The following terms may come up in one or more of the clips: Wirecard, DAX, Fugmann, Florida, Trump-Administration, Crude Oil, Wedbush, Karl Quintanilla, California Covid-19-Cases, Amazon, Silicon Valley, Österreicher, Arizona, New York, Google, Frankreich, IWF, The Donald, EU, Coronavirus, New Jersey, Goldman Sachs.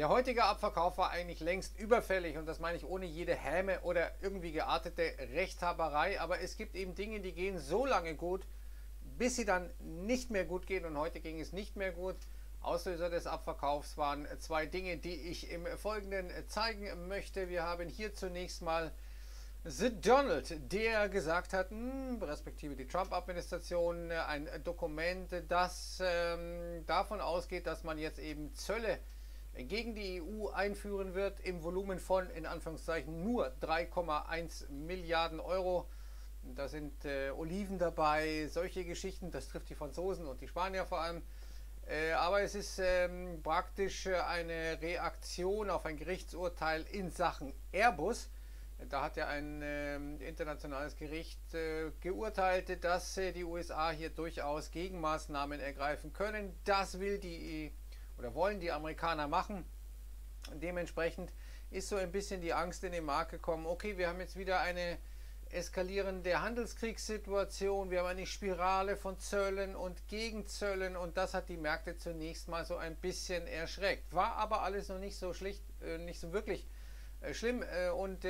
Der heutige Abverkauf war eigentlich längst überfällig und das meine ich ohne jede Häme oder irgendwie geartete Rechthaberei, aber es gibt eben Dinge, die gehen so lange gut, bis sie dann nicht mehr gut gehen und heute ging es nicht mehr gut. Auslöser des Abverkaufs waren zwei Dinge, die ich im Folgenden zeigen möchte. Wir haben hier zunächst mal The Donald, der gesagt hat, respektive die Trump-Administration, ein Dokument, das davon ausgeht, dass man jetzt eben Zölle gegen die EU einführen wird im Volumen von, in Anführungszeichen, nur 3,1 Milliarden Euro. Da sind Oliven dabei, solche Geschichten, das trifft die Franzosen und die Spanier vor allem. Aber es ist praktisch eine Reaktion auf ein Gerichtsurteil in Sachen Airbus. Da hat ja ein internationales Gericht geurteilt, dass die USA hier durchaus Gegenmaßnahmen ergreifen können. Das will die oder wollen die Amerikaner machen. Dementsprechend ist so ein bisschen die Angst in den Markt gekommen. Okay, wir haben jetzt wieder eine eskalierende Handelskriegssituation. Wir haben eine Spirale von Zöllen und Gegenzöllen und das hat die Märkte zunächst mal so ein bisschen erschreckt. War aber alles noch nicht so schlicht, nicht so wirklich schlimm und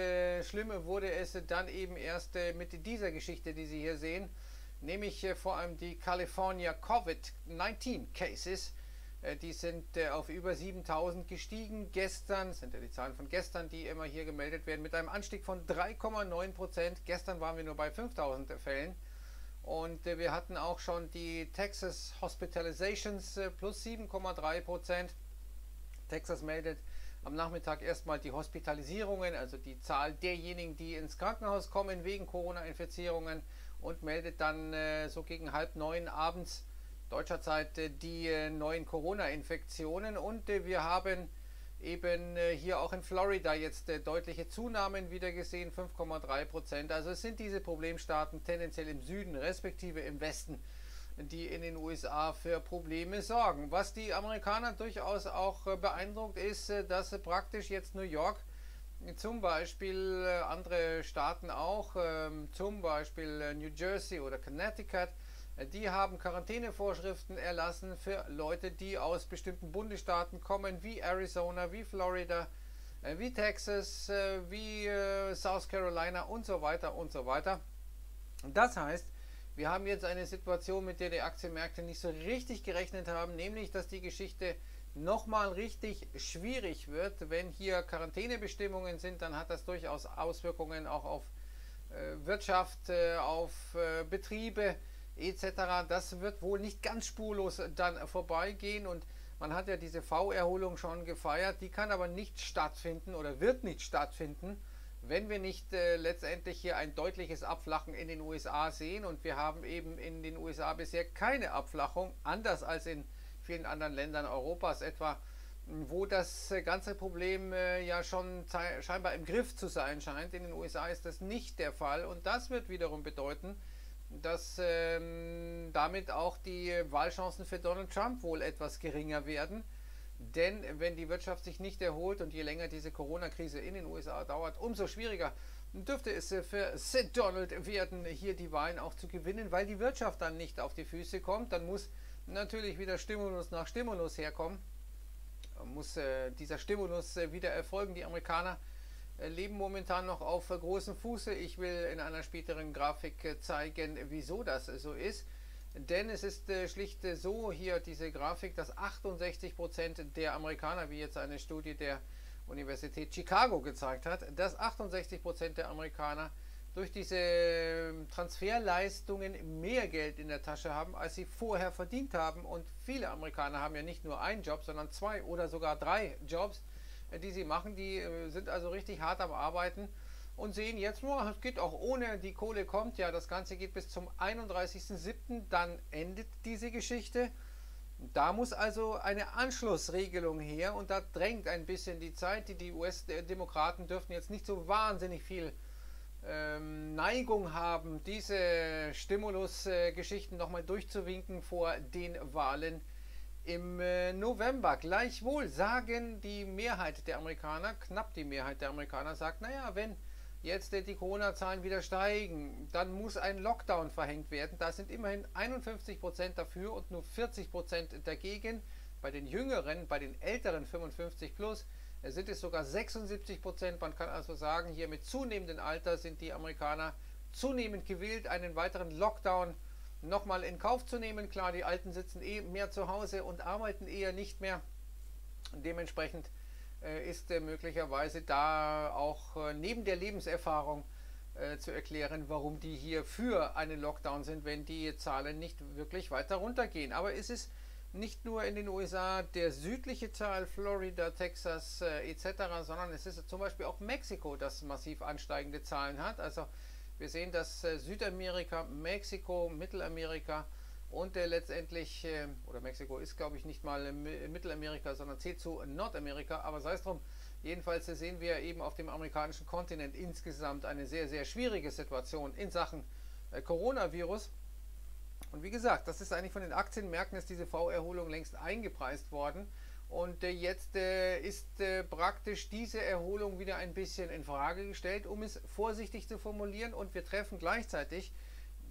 schlimmer wurde es dann eben erst mit dieser Geschichte, die Sie hier sehen, nämlich vor allem die California Covid-19-Cases. Die sind auf über 7000 gestiegen. Gestern sind ja die Zahlen von gestern, die immer hier gemeldet werden, mit einem Anstieg von 3,9%. Gestern waren wir nur bei 5000 Fällen und wir hatten auch schon die Texas Hospitalizations plus 7,3%. Texas meldet am Nachmittag erstmal die Hospitalisierungen, also die Zahl derjenigen, die ins Krankenhaus kommen wegen Corona-Infizierungen und meldet dann so gegen 20:30 abends deutscher Zeit die neuen Corona-Infektionen. Und wir haben eben hier auch in Florida jetzt deutliche Zunahmen wieder gesehen, 5,3%. Also es sind diese Problemstaaten tendenziell im Süden respektive im Westen, die in den USA für Probleme sorgen. Was die Amerikaner durchaus auch beeindruckt ist, dass praktisch jetzt New York, zum Beispiel andere Staaten auch, zum Beispiel New Jersey oder Connecticut, die haben Quarantänevorschriften erlassen für Leute, die aus bestimmten Bundesstaaten kommen, wie Arizona, wie Florida, wie Texas, wie South Carolina und so weiter und so weiter. Das heißt, wir haben jetzt eine Situation, mit der die Aktienmärkte nicht so richtig gerechnet haben, nämlich, dass die Geschichte nochmal richtig schwierig wird. Wenn hier Quarantänebestimmungen sind, dann hat das durchaus Auswirkungen auch auf Wirtschaft, auf Betriebe etc. Das wird wohl nicht ganz spurlos dann vorbeigehen und man hat ja diese V-Erholung schon gefeiert. Die kann aber nicht stattfinden oder wird nicht stattfinden, wenn wir nicht letztendlich hier ein deutliches Abflachen in den USA sehen. Und wir haben eben in den USA bisher keine Abflachung, anders als in vielen anderen Ländern Europas etwa, wo das ganze Problem ja schon scheinbar im Griff zu sein scheint. In den USA ist das nicht der Fall und das wird wiederum bedeuten, dass damit auch die Wahlchancen für Donald Trump wohl etwas geringer werden. Denn wenn die Wirtschaft sich nicht erholt und je länger diese Corona-Krise in den USA dauert, umso schwieriger dürfte es für Sid Donald werden, hier die Wahlen auch zu gewinnen, weil die Wirtschaft dann nicht auf die Füße kommt. Dann muss natürlich wieder Stimulus nach Stimulus herkommen. Muss dieser Stimulus wieder erfolgen. Die Amerikaner leben momentan noch auf großem Fuße. Ich will in einer späteren Grafik zeigen, wieso das so ist. Denn es ist schlicht so, hier diese Grafik, dass 68% der Amerikaner, wie jetzt eine Studie der Universität Chicago gezeigt hat, dass 68% der Amerikaner durch diese Transferleistungen mehr Geld in der Tasche haben, als sie vorher verdient haben. Und viele Amerikaner haben ja nicht nur einen Job, sondern zwei oder sogar drei Jobs, die sie machen. Die sind also richtig hart am Arbeiten und sehen jetzt, es geht auch ohne, die Kohle kommt, ja, das Ganze geht bis zum 31.07., dann endet diese Geschichte. Da muss also eine Anschlussregelung her und da drängt ein bisschen die Zeit. Die US-Demokraten dürften jetzt nicht so wahnsinnig viel Neigung haben, diese Stimulus-Geschichten nochmal durchzuwinken vor den Wahlen im November. Gleichwohl sagen die Mehrheit der Amerikaner, knapp die Mehrheit der Amerikaner sagt, naja, wenn jetzt die Corona-Zahlen wieder steigen, dann muss ein Lockdown verhängt werden. Da sind immerhin 51% dafür und nur 40% dagegen. Bei den Jüngeren, bei den älteren 55 plus sind es sogar 76%. Man kann also sagen, hier mit zunehmendem Alter sind die Amerikaner zunehmend gewillt, einen weiteren Lockdown nochmal in Kauf zu nehmen. Klar, die Alten sitzen eh mehr zu Hause und arbeiten eher nicht mehr. Dementsprechend ist möglicherweise da auch neben der Lebenserfahrung zu erklären, warum die hier für einen Lockdown sind, wenn die Zahlen nicht wirklich weiter runtergehen. Aber es ist nicht nur in den USA der südliche Teil, Florida, Texas etc., sondern es ist zum Beispiel auch Mexiko, das massiv ansteigende Zahlen hat. Also wir sehen, dass Südamerika, Mexiko, Mittelamerika und letztendlich, oder Mexiko ist glaube ich nicht mal Mittelamerika, sondern zählt zu Nordamerika, aber sei es drum, jedenfalls sehen wir eben auf dem amerikanischen Kontinent insgesamt eine sehr, sehr schwierige Situation in Sachen Coronavirus. Und wie gesagt, das ist eigentlich von den Aktienmärkten, ist diese V-Erholung längst eingepreist worden. Und jetzt ist praktisch diese Erholung wieder ein bisschen in Frage gestellt, um es vorsichtig zu formulieren. Und wir treffen gleichzeitig,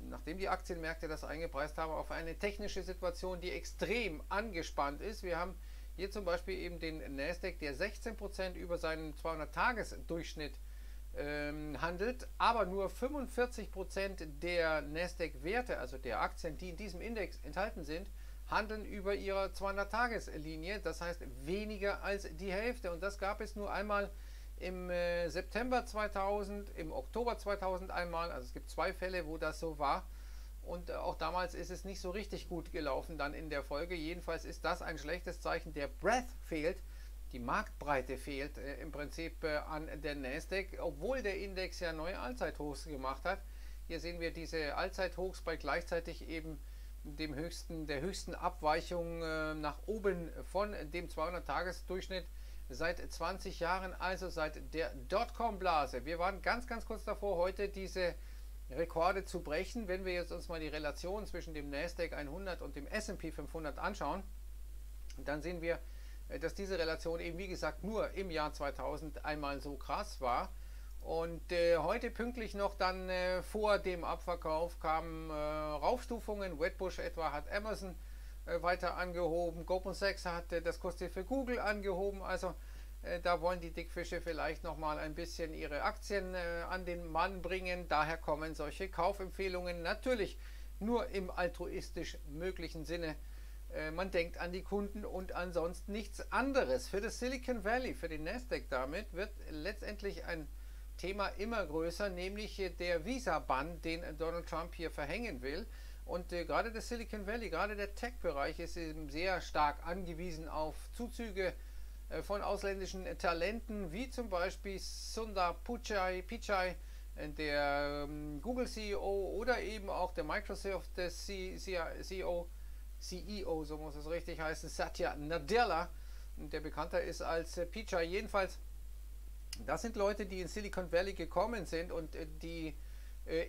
nachdem die Aktienmärkte das eingepreist haben, auf eine technische Situation, die extrem angespannt ist. Wir haben hier zum Beispiel eben den Nasdaq, der 16% über seinen 200-Tages-Durchschnitt handelt, aber nur 45% der Nasdaq-Werte, also der Aktien, die in diesem Index enthalten sind, handeln über ihre 200-Tages-Linie, das heißt weniger als die Hälfte. Und das gab es nur einmal im September 2000, im Oktober 2000 einmal, also es gibt zwei Fälle, wo das so war. Und auch damals ist es nicht so richtig gut gelaufen dann in der Folge. Jedenfalls ist das ein schlechtes Zeichen. Der Breadth fehlt, die Marktbreite fehlt im Prinzip an der Nasdaq, obwohl der Index ja neue Allzeithochs gemacht hat. Hier sehen wir diese Allzeithochs bei gleichzeitig eben dem höchsten, der höchsten Abweichung nach oben von dem 200-Tages-Durchschnitt seit 20 Jahren, also seit der Dotcom-Blase. Wir waren ganz, ganz kurz davor, heute diese Rekorde zu brechen. Wenn wir jetzt uns mal die Relation zwischen dem Nasdaq 100 und dem S&P 500 anschauen, dann sehen wir, dass diese Relation eben wie gesagt nur im Jahr 2000 einmal so krass war. Und heute pünktlich noch dann vor dem Abverkauf kamen Raufstufungen. Wedbush etwa hat Amazon weiter angehoben, Goldman Sachs hat das Kursziel für Google angehoben, also da wollen die Dickfische vielleicht nochmal ein bisschen ihre Aktien an den Mann bringen. Daher kommen solche Kaufempfehlungen natürlich nur im altruistisch möglichen Sinne. Man denkt an die Kunden und ansonsten nichts anderes. Für das Silicon Valley, für den Nasdaq damit, wird letztendlich ein Thema immer größer, nämlich der Visa-Bann, den Donald Trump hier verhängen will. Und gerade das Silicon Valley, gerade der Tech-Bereich ist eben sehr stark angewiesen auf Zuzüge von ausländischen Talenten, wie zum Beispiel Sundar Pichai, der Google-CEO oder eben auch der Microsoft-CEO, so muss es richtig heißen, Satya Nadella, der bekannter ist als Pichai. Jedenfalls, das sind Leute, die in Silicon Valley gekommen sind und die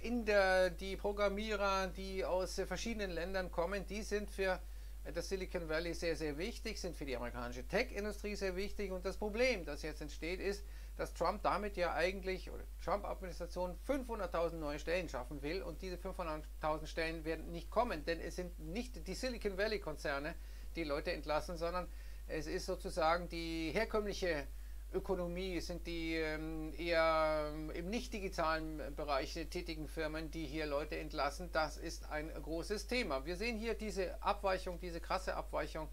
Inder, die Programmierer, die aus verschiedenen Ländern kommen, die sind für das Silicon Valley sehr, sehr wichtig, sind für die amerikanische Tech-Industrie sehr wichtig. Und das Problem, das jetzt entsteht, ist, dass Trump damit ja eigentlich, oder die Trump-Administration 500.000 neue Stellen schaffen will. Und diese 500.000 Stellen werden nicht kommen, denn es sind nicht die Silicon Valley-Konzerne, die Leute entlassen, sondern es ist sozusagen die herkömmliche Ökonomie, es sind die eher im nicht-digitalen Bereich tätigen Firmen, die hier Leute entlassen. Das ist ein großes Thema. Wir sehen hier diese Abweichung, diese krasse Abweichung,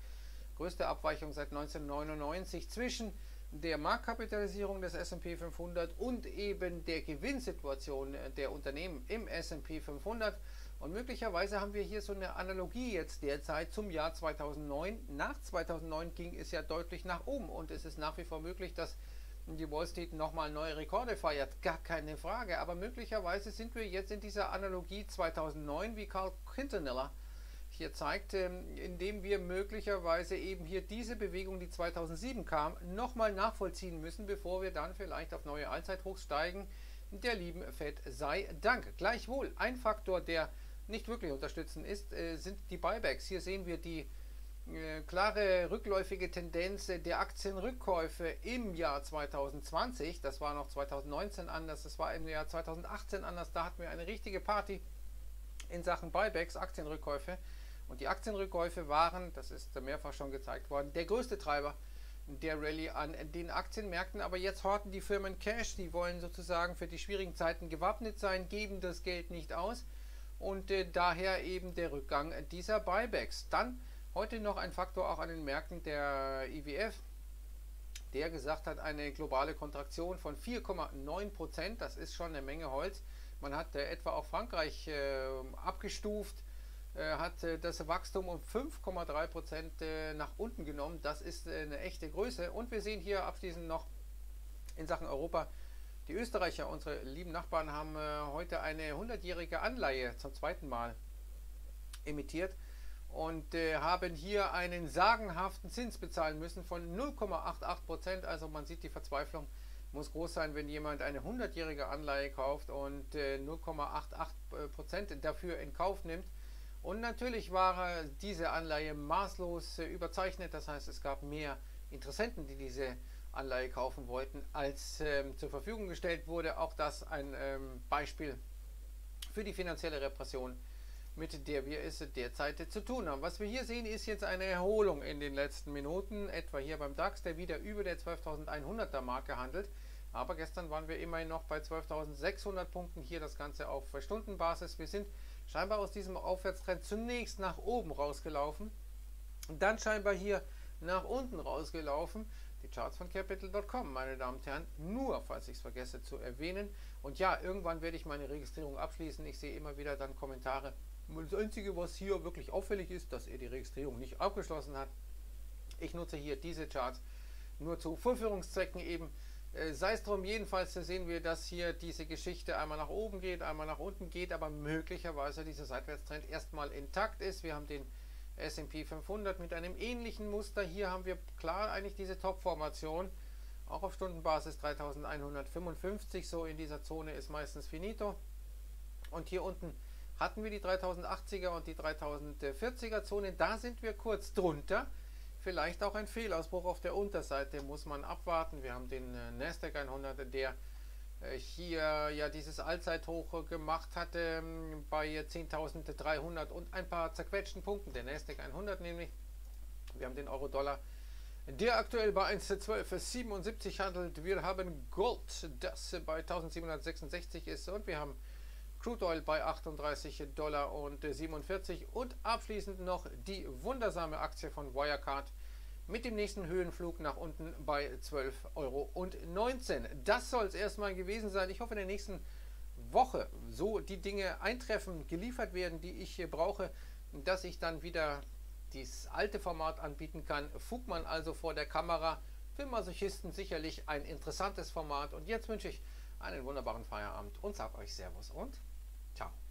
größte Abweichung seit 1999 zwischen der Marktkapitalisierung des S&P 500 und eben der Gewinnsituation der Unternehmen im S&P 500. Und möglicherweise haben wir hier so eine Analogie jetzt derzeit zum Jahr 2009. Nach 2009 ging es ja deutlich nach oben und es ist nach wie vor möglich, dass die Wall Street nochmal neue Rekorde feiert. Gar keine Frage, aber möglicherweise sind wir jetzt in dieser Analogie 2009, wie Karl Quintanilla hier zeigt, indem wir möglicherweise eben hier diese Bewegung, die 2007 kam, nochmal nachvollziehen müssen, bevor wir dann vielleicht auf neue Allzeithochs steigen. Der lieben Fed sei Dank. Gleichwohl, ein Faktor, der nicht wirklich unterstützend ist, sind die Buybacks. Hier sehen wir die klare rückläufige Tendenz der Aktienrückkäufe im Jahr 2020. Das war noch 2019 anders, das war im Jahr 2018 anders. Da hatten wir eine richtige Party in Sachen Buybacks, Aktienrückkäufe. Und die Aktienrückkäufe waren, das ist mehrfach schon gezeigt worden, der größte Treiber der Rallye an den Aktienmärkten. Aber jetzt horten die Firmen Cash, die wollen sozusagen für die schwierigen Zeiten gewappnet sein, geben das Geld nicht aus und daher eben der Rückgang dieser Buybacks. Dann heute noch ein Faktor auch an den Märkten, der IWF, der gesagt hat, eine globale Kontraktion von 4,9%, das ist schon eine Menge Holz. Man hat etwa auch Frankreich abgestuft, hat das Wachstum um 5,3% nach unten genommen. Das ist eine echte Größe. Und wir sehen hier abschließend noch in Sachen Europa, die Österreicher, unsere lieben Nachbarn, haben heute eine 100-jährige Anleihe zum zweiten Mal emittiert und haben hier einen sagenhaften Zins bezahlen müssen von 0,88%. Also man sieht, die Verzweiflung muss groß sein, wenn jemand eine 100-jährige Anleihe kauft und 0,88% dafür in Kauf nimmt. Und natürlich war diese Anleihe maßlos überzeichnet, das heißt, es gab mehr Interessenten, die diese Anleihe kaufen wollten, als zur Verfügung gestellt wurde. Auch das ein Beispiel für die finanzielle Repression, mit der wir es derzeit zu tun haben. Was wir hier sehen, ist jetzt eine Erholung in den letzten Minuten, etwa hier beim DAX, der wieder über der 12.100er Marke handelt. Aber gestern waren wir immerhin noch bei 12.600 Punkten, hier das Ganze auf Stundenbasis. Wir sind scheinbar aus diesem Aufwärtstrend zunächst nach oben rausgelaufen, dann scheinbar hier nach unten rausgelaufen. Die Charts von Capital.com, meine Damen und Herren, nur falls ich es vergesse zu erwähnen. Und ja, irgendwann werde ich meine Registrierung abschließen. Ich sehe immer wieder dann Kommentare. Das Einzige, was hier wirklich auffällig ist, dass ihr die Registrierung nicht abgeschlossen habt. Ich nutze hier diese Charts nur zu Vorführungszwecken eben. Sei es drum, jedenfalls sehen wir, dass hier diese Geschichte einmal nach oben geht, einmal nach unten geht, aber möglicherweise dieser Seitwärtstrend erstmal intakt ist. Wir haben den S&P 500 mit einem ähnlichen Muster. Hier haben wir klar eigentlich diese Top-Formation, auch auf Stundenbasis 3155, so in dieser Zone ist meistens finito. Und hier unten hatten wir die 3080er und die 3040er Zone, da sind wir kurz drunter. Vielleicht auch ein Fehlausbruch auf der Unterseite, muss man abwarten. Wir haben den Nasdaq 100, der hier ja dieses Allzeithoch gemacht hatte bei 10.300 und ein paar zerquetschten Punkten. Der Nasdaq 100 nämlich. Wir haben den Euro-Dollar, der aktuell bei 1,1277 handelt. Wir haben Gold, das bei 1.766 ist, und wir haben Crude Oil bei $38,47 und abschließend noch die wundersame Aktie von Wirecard mit dem nächsten Höhenflug nach unten bei 12,19 €. Das soll es erstmal gewesen sein. Ich hoffe, in der nächsten Woche so die Dinge eintreffen, geliefert werden, die ich hier brauche, dass ich dann wieder dieses alte Format anbieten kann. Fugmann also vor der Kamera, für Masochisten sicherlich ein interessantes Format. Und jetzt wünsche ich einen wunderbaren Feierabend und sag euch Servus und Ciao.